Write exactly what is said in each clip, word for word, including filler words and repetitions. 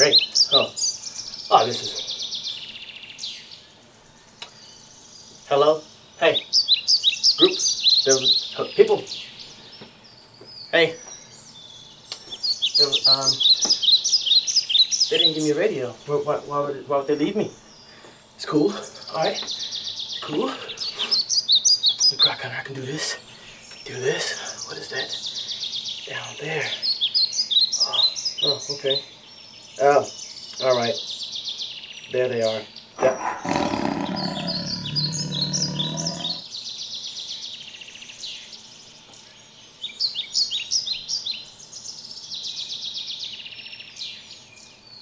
great. Oh, oh, this is. Hello, hey, group, there was uh, people. Hey, there was, um, they didn't give me a radio. Why, why, why would why would they leave me? It's cool. All right, cool. The crack on, I can do this. Do this. What is that? Down there. Oh, oh okay. Oh, all right. There they are. That.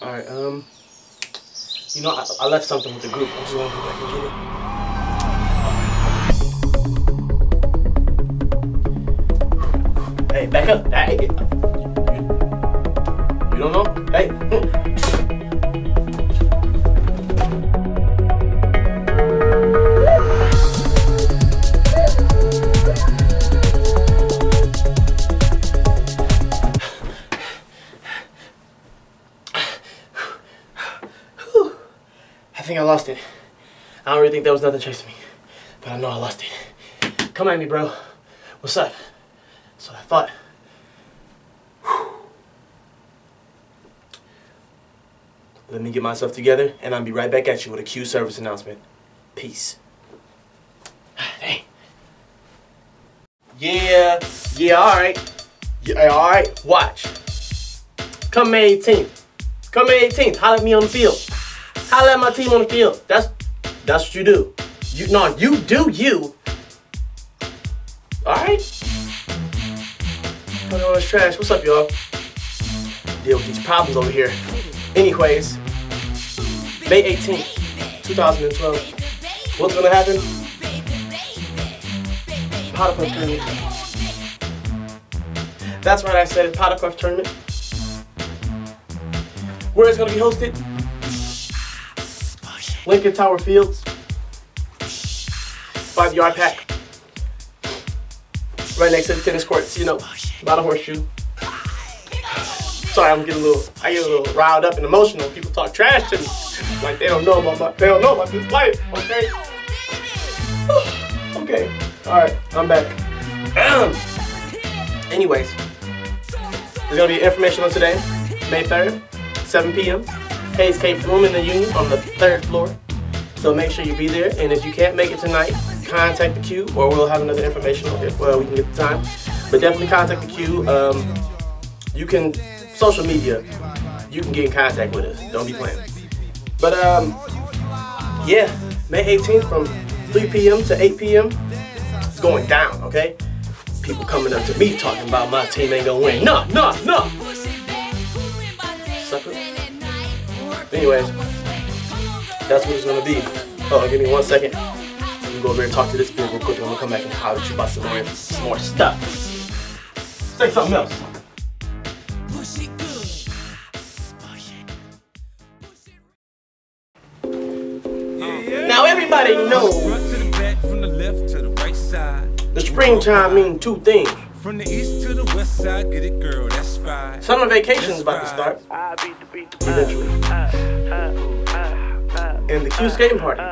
All right. Um. You know, I, I left something with the group. I'm just gonna go back and get it. Hey, back up. Hey. You, you don't know? Hey. I think I lost it. I don't really think there was nothing chasing me, but I know I lost it. Come at me, bro. What's up? So I thought, whew, let me get myself together and I'll be right back at you with a Q service announcement. Peace. Hey. Yeah, yeah, alright. Yeah, alright, watch. Come May eighteenth. Come May eighteenth, holler at me on the field. Holler at my team on the field. That's that's what you do. You no, you do you. Alright? Oh, it's trash. What's up, y'all? Deal with these problems over here. Anyways, May eighteenth, two thousand twelve. What's gonna happen? Pot of Puff Tournament. That's right, I said it. Pot of Puff Tournament. Where it's gonna be hosted? Lincoln Tower Fields. Five yard pack. Right next to the tennis courts, you know, about a horseshoe. Sorry, I'm getting a little, I get a little riled up and emotional. People talk trash to me, like they don't know about my, they don't know about this life, okay? Okay, all right, I'm back. Anyways, there's gonna be information on today, May third, seven p m Hayes K. Bloom in the Union on the third floor. So make sure you be there, and if you can't make it tonight, contact the queue, or we'll have another information on it. Well, we can get the time, but definitely contact the queue. Um, you can social media. You can get in contact with us. Don't be playing. But um, yeah, May eighteenth from three p m to eight p m It's going down. Okay, people coming up to me talking about my team ain't gonna win. No, no, no. Sucker. Anyways, that's what it's gonna be. Oh, give me one second. Go over and talk to this dude real quick, and I'm gonna come back and holler at you about some more, some more stuff. Say something else. Yeah. Now everybody knows the springtime means two things. From the east to the west side, get it, girl, that's right. Summer vacation is about to start. Eventually. And the Q skating party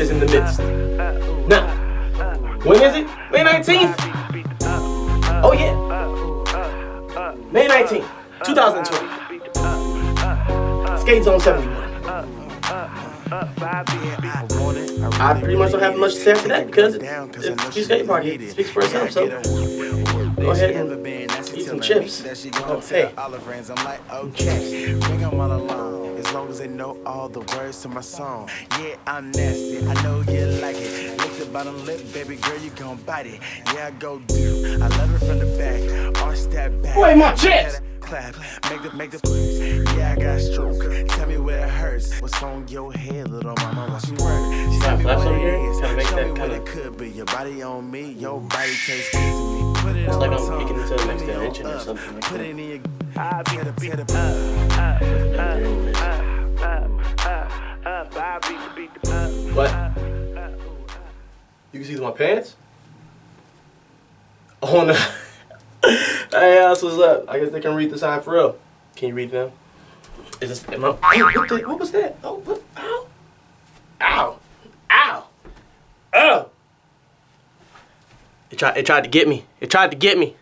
is in the midst. Now, when is it? May nineteenth? Oh yeah. May nineteenth, two thousand twelve. Skate Zone seventy-one. I pretty much don't have much to say after that because the Q skating party speaks for itself, so go ahead and eat some chips. Hey. As long as they know all the words to my song. Yeah, I'm nasty. I know you like it. Lick the bottom lip, baby girl, you gon' bite it. Yeah, I go do. I love it from the back. Arch that back. Wait, my chest! Clap, make the, make the squeeze. Yeah, I got stroke. Tell me where it hurts. What's on your head, little mama? What's your word? She tell me what it is. Tell me what it could be. Your body on me. Your body tastes good to me. Put it on my tongue. It's like I'm picking into the next dimension or something like that. Put it in your... I beat the beat the up. What? You can see my pants? Oh no. Hey, ass, what's up? I guess they can read the sign for real. Can you read them? Is this, am I, oh, what, the, what was that? Oh, what, ow. Ow. Ow. Oh. It tried, it tried to get me. It tried to get me.